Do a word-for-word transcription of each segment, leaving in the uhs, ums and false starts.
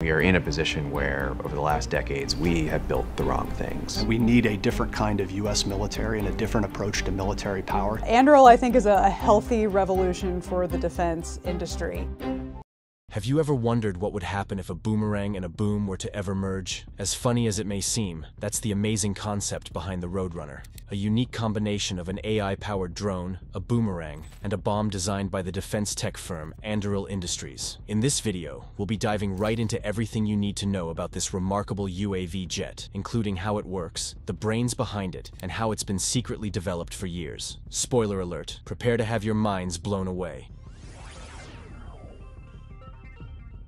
We are in a position where, over the last decades, we have built the wrong things. We need a different kind of U S military and a different approach to military power. Anduril, I think, is a healthy revolution for the defense industry. Have you ever wondered what would happen if a boomerang and a boom were to ever merge? As funny as it may seem, that's the amazing concept behind the Roadrunner, a unique combination of an A I-powered drone, a boomerang, and a bomb designed by the defense tech firm Anduril Industries. In this video, we'll be diving right into everything you need to know about this remarkable U A V jet, including how it works, the brains behind it, and how it's been secretly developed for years. Spoiler alert, prepare to have your minds blown away.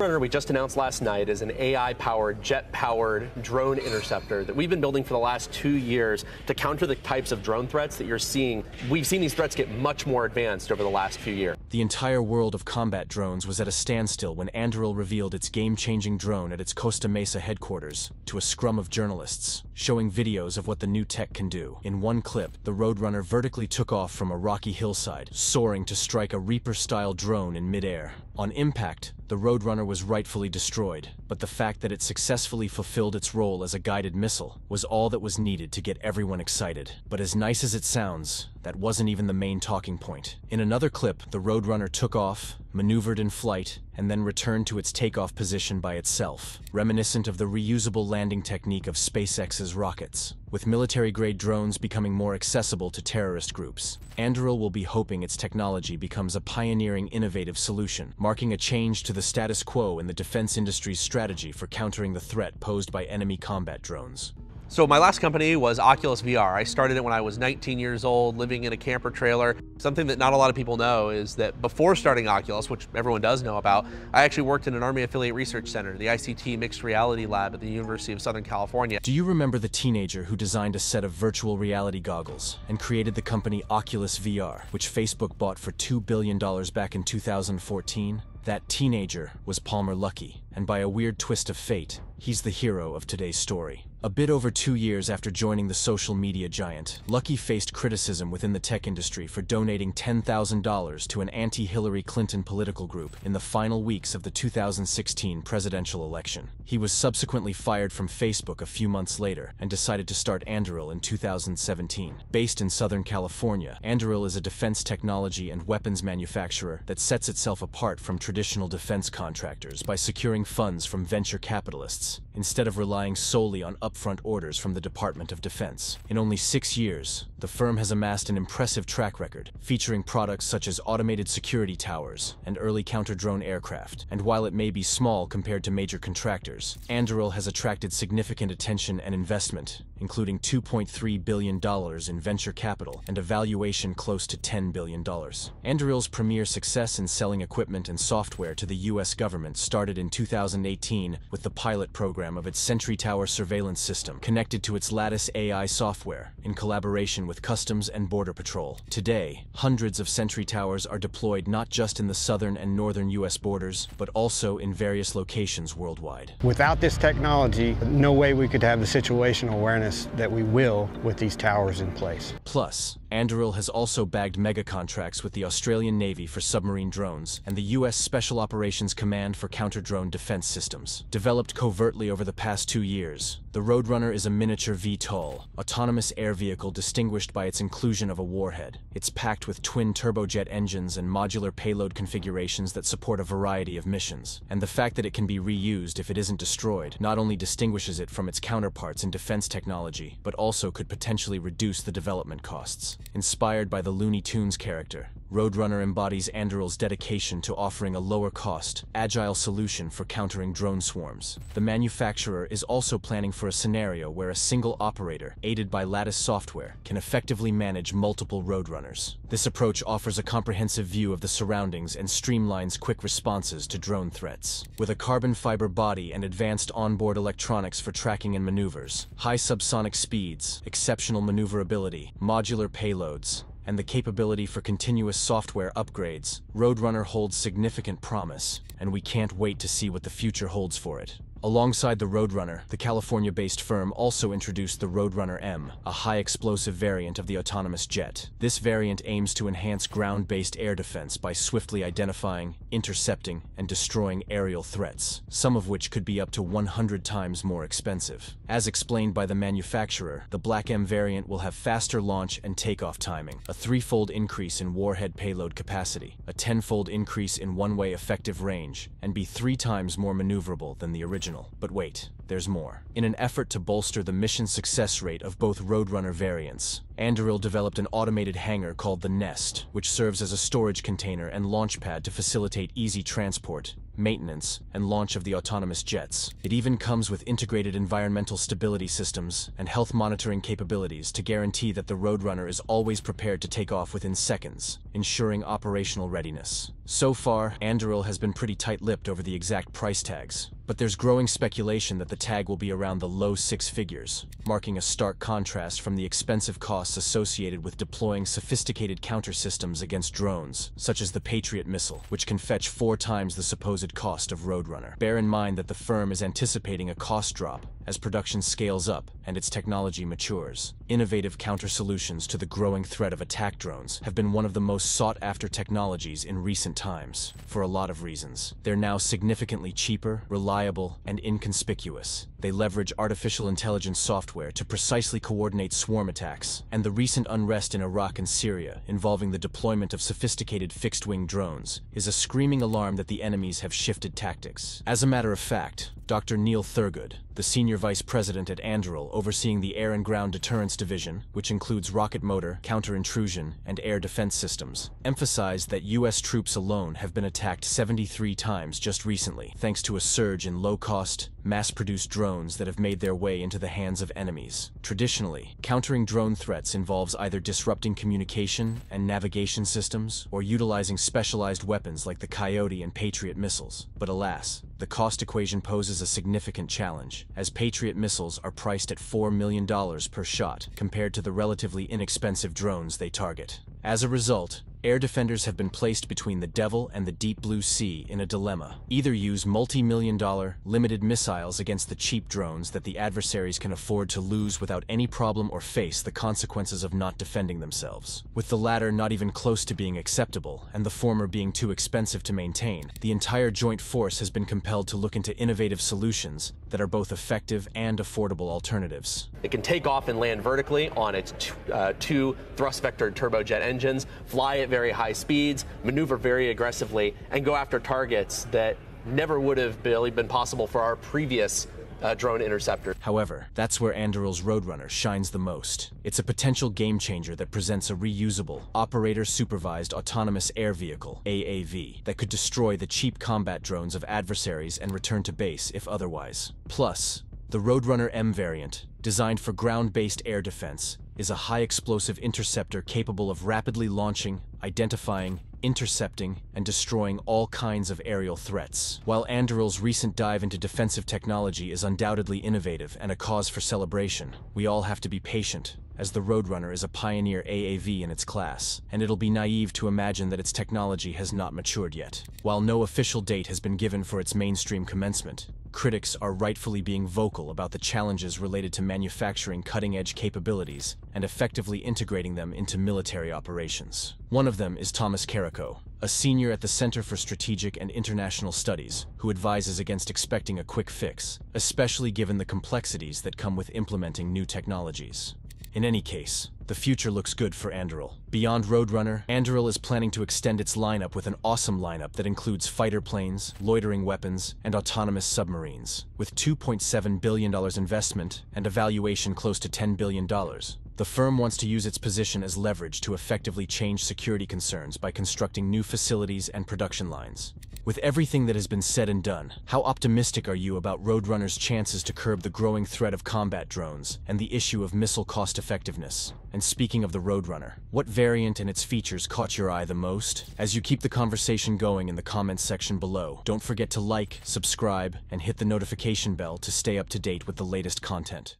Roadrunner, we just announced last night, is an A I-powered, jet-powered drone interceptor that we've been building for the last two years to counter the types of drone threats that you're seeing. We've seen these threats get much more advanced over the last few years. The entire world of combat drones was at a standstill when Anduril revealed its game-changing drone at its Costa Mesa headquarters to a scrum of journalists, showing videos of what the new tech can do. In one clip, the Roadrunner vertically took off from a rocky hillside, soaring to strike a Reaper-style drone in midair. On impact, the Roadrunner was rightfully destroyed, but the fact that it successfully fulfilled its role as a guided missile was all that was needed to get everyone excited. But as nice as it sounds, that wasn't even the main talking point. In another clip, the Roadrunner took off, maneuvered in flight, and then returned to its takeoff position by itself, reminiscent of the reusable landing technique of SpaceX's rockets. With military-grade drones becoming more accessible to terrorist groups, Anduril will be hoping its technology becomes a pioneering, innovative solution, marking a change to the status quo in the defense industry's strategy for countering the threat posed by enemy combat drones. So my last company was Oculus V R. I started it when I was nineteen years old, living in a camper trailer. Something that not a lot of people know is that before starting Oculus, which everyone does know about, I actually worked in an Army Affiliate Research Center, the I C T Mixed Reality Lab at the University of Southern California. Do you remember the teenager who designed a set of virtual reality goggles and created the company Oculus V R, which Facebook bought for two billion dollars back in two thousand fourteen? That teenager was Palmer Luckey, and by a weird twist of fate, he's the hero of today's story. A bit over two years after joining the social media giant, Luckey faced criticism within the tech industry for donating ten thousand dollars to an anti-Hillary Clinton political group in the final weeks of the two thousand sixteen presidential election. He was subsequently fired from Facebook a few months later and decided to start Anduril in two thousand seventeen. Based in Southern California, Anduril is a defense technology and weapons manufacturer that sets itself apart from traditional defense contractors by securing funds from venture capitalists, instead of relying solely on upfront orders from the Department of Defense. In only six years, the firm has amassed an impressive track record, featuring products such as automated security towers and early counter-drone aircraft. And while it may be small compared to major contractors, Anduril has attracted significant attention and investment, including two point three billion dollars in venture capital and a valuation close to ten billion dollars. Anduril's premier success in selling equipment and software to the U S government started in two thousand eighteen with the pilot program of its Sentry Tower surveillance system connected to its Lattice A I software in collaboration with Customs and Border Patrol. Today, hundreds of Sentry Towers are deployed not just in the southern and northern U S borders, but also in various locations worldwide. Without this technology, no way we could have the situational awareness that we will with these towers in place. Plus, Anduril has also bagged mega contracts with the Australian Navy for submarine drones and the U S Special Operations Command for counter-drone defense systems. Developed covertly over the past two years, the Roadrunner is a miniature V TOL, autonomous air vehicle distinguished by its inclusion of a warhead. It's packed with twin turbojet engines and modular payload configurations that support a variety of missions. And the fact that it can be reused if it isn't destroyed not only distinguishes it from its counterparts in defense technology, but also could potentially reduce the development costs. Inspired by the Looney Tunes character, Roadrunner embodies Anduril's dedication to offering a lower-cost, agile solution for countering drone swarms. The manufacturer is also planning for a scenario where a single operator, aided by Lattice software, can effectively manage multiple Roadrunners. This approach offers a comprehensive view of the surroundings and streamlines quick responses to drone threats. With a carbon fiber body and advanced onboard electronics for tracking and maneuvers, high subsonic speeds, exceptional maneuverability, modular payloads, and the capability for continuous software upgrades, Roadrunner holds significant promise, and we can't wait to see what the future holds for it. Alongside the Roadrunner, the California-based firm also introduced the Roadrunner M, a high-explosive variant of the autonomous jet. This variant aims to enhance ground-based air defense by swiftly identifying, intercepting, and destroying aerial threats, some of which could be up to one hundred times more expensive. As explained by the manufacturer, the Black M variant will have faster launch and takeoff timing, a threefold increase in warhead payload capacity, a tenfold increase in one-way effective range, and be three times more maneuverable than the original. But wait, there's more. In an effort to bolster the mission success rate of both Roadrunner variants, Anduril developed an automated hangar called the Nest, which serves as a storage container and launch pad to facilitate easy transport, maintenance, and launch of the autonomous jets. It even comes with integrated environmental stability systems and health monitoring capabilities to guarantee that the Roadrunner is always prepared to take off within seconds, ensuring operational readiness. So far, Anduril has been pretty tight-lipped over the exact price tags, but there's growing speculation that the tag will be around the low six figures, marking a stark contrast from the expensive costs associated with deploying sophisticated counter systems against drones, such as the Patriot missile, which can fetch four times the supposed cost of Roadrunner. Bear in mind that the firm is anticipating a cost drop as production scales up and its technology matures. Innovative counter solutions to the growing threat of attack drones have been one of the most sought-after technologies in recent times, for a lot of reasons. They're now significantly cheaper, reliable, and inconspicuous. They leverage artificial intelligence software to precisely coordinate swarm attacks, and the recent unrest in Iraq and Syria involving the deployment of sophisticated fixed-wing drones is a screaming alarm that the enemies have shifted tactics. As a matter of fact, Doctor Neil Thurgood, the Senior Vice President at Anduril overseeing the Air and Ground Deterrence Division, which includes rocket motor, counter-intrusion, and air defense systems, emphasized that U S troops alone have been attacked seventy-three times just recently, thanks to a surge in low-cost, mass-produced drones that have made their way into the hands of enemies. Traditionally, countering drone threats involves either disrupting communication and navigation systems, or utilizing specialized weapons like the Coyote and Patriot missiles. But alas, the cost equation poses a significant challenge, as Patriot missiles are priced at four million dollars per shot compared to the relatively inexpensive drones they target. As a result, air defenders have been placed between the devil and the deep blue sea in a dilemma. Either use multi-million dollar, limited missiles against the cheap drones that the adversaries can afford to lose without any problem, or face the consequences of not defending themselves. With the latter not even close to being acceptable, and the former being too expensive to maintain, the entire joint force has been compelled to look into innovative solutions that are both effective and affordable alternatives. It can take off and land vertically on its uh, two thrust-vectored turbojet engines, fly at very high speeds, maneuver very aggressively, and go after targets that never would have really been possible for our previous Uh, drone interceptor. However, that's where Anduril's Roadrunner shines the most. It's a potential game changer that presents a reusable, operator-supervised autonomous air vehicle, A A V, that could destroy the cheap combat drones of adversaries and return to base if otherwise. Plus, the Roadrunner M variant, designed for ground-based air defense, is a high-explosive interceptor capable of rapidly launching, identifying, intercepting, and destroying all kinds of aerial threats. While Anduril's recent dive into defensive technology is undoubtedly innovative and a cause for celebration, we all have to be patient, as the Roadrunner is a pioneer A A V in its class, and it'll be naive to imagine that its technology has not matured yet. While no official date has been given for its mainstream commencement, critics are rightfully being vocal about the challenges related to manufacturing cutting-edge capabilities and effectively integrating them into military operations. One of them is Thomas Carrico, a senior at the Center for Strategic and International Studies, who advises against expecting a quick fix, especially given the complexities that come with implementing new technologies. In any case, the future looks good for Anduril. Beyond Roadrunner, Anduril is planning to extend its lineup with an awesome lineup that includes fighter planes, loitering weapons, and autonomous submarines. With two point seven billion dollars investment and a valuation close to ten billion dollars, the firm wants to use its position as leverage to effectively change security concerns by constructing new facilities and production lines. With everything that has been said and done, how optimistic are you about Roadrunner's chances to curb the growing threat of combat drones and the issue of missile cost-effectiveness? And speaking of the Roadrunner, what variant and its features caught your eye the most? As you keep the conversation going in the comments section below, don't forget to like, subscribe, and hit the notification bell to stay up to date with the latest content.